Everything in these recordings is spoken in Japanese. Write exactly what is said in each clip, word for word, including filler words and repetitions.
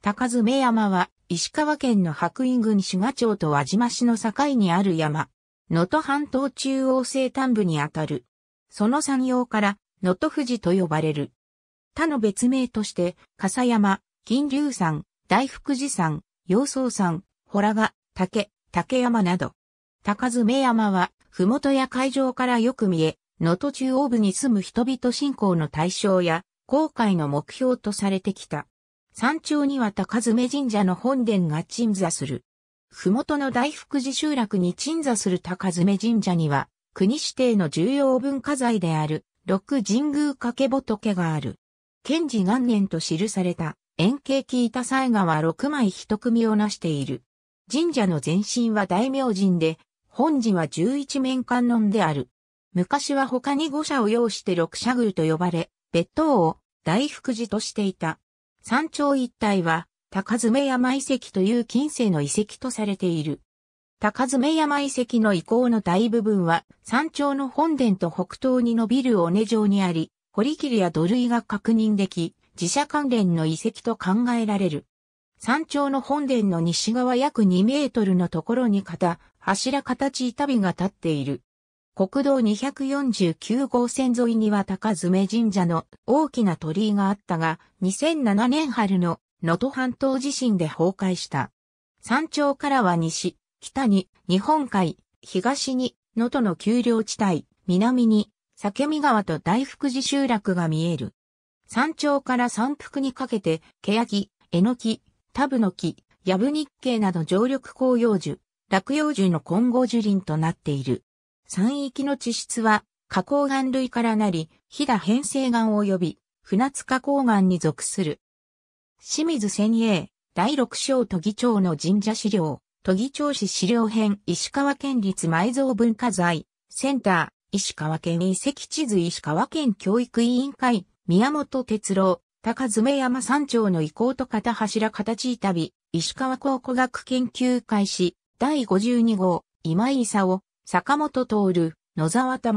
高爪山は石川県の白衣郡志賀町と輪島市の境にある山。能登半島中央西端部にあたる。その山容から能登富士と呼ばれる。他の別名として、笠山、金龍山、大福寺山、陽宗山、洞ヶ岳、竹山など。高爪山は、麓や海上からよく見え、能登中央部に住む人々信仰の対象や、航海の目標とされてきた。山頂には高爪神社の本殿が鎮座する。麓の大福寺集落に鎮座する高爪神社には、国指定の重要文化財である、六神宮掛仏がある。建治元年と記された、円形木板祭画はろくまい一組をなしている。神社の前身は大明神で、本寺は十一面観音である。昔は他に五社を要して六社宮と呼ばれ、別当を大福寺としていた。山頂一帯は、高爪山遺跡という近世の遺跡とされている。高爪山遺跡の遺構の大部分は、山頂の本殿と北東に伸びる尾根状にあり、堀切や土塁が確認でき、寺社関連の遺跡と考えられる。山頂の本殿の西側約にメートルのところに片、柱形板碑が立っている。国道にひゃくよんじゅうきゅうごう線沿いには高爪神社の大きな鳥居があったが、にせんななねん春の能登半島地震で崩壊した。山頂からは西、北に日本海、東に能登の丘陵地帯、南に酒見川と大福寺集落が見える。山頂から山腹にかけて、ケヤキ、エノキ、タブノキ、ヤブニッケイなど常緑広葉樹、落葉樹の混合樹林となっている。山域の地質は、花崗岩類からなり、飛騨変成岩及び、船津花崗岩に属する。清水千栄、第六章都議町の神社資料、都議町史資料編、石川県立埋蔵文化財、センター、石川県遺跡地図、石川県教育委員会、宮本哲郎、高爪山山頂の遺構と片柱形板碑、石川考古学研究会史、第ごじゅうにごう、今井功。坂本徹、野沢保、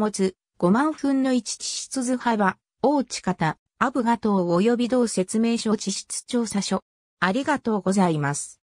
ごまんぶんのいち地質図幅、大地方、アブガ等及び同説明書地質調査書。ありがとうございます。